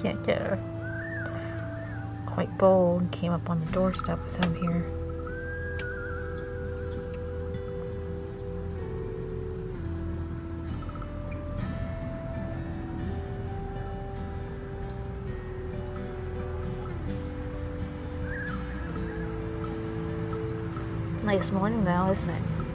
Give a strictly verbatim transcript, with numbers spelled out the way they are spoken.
can't get her. Quite bold, came up on the doorstep with him here. Nice morning though, isn't it?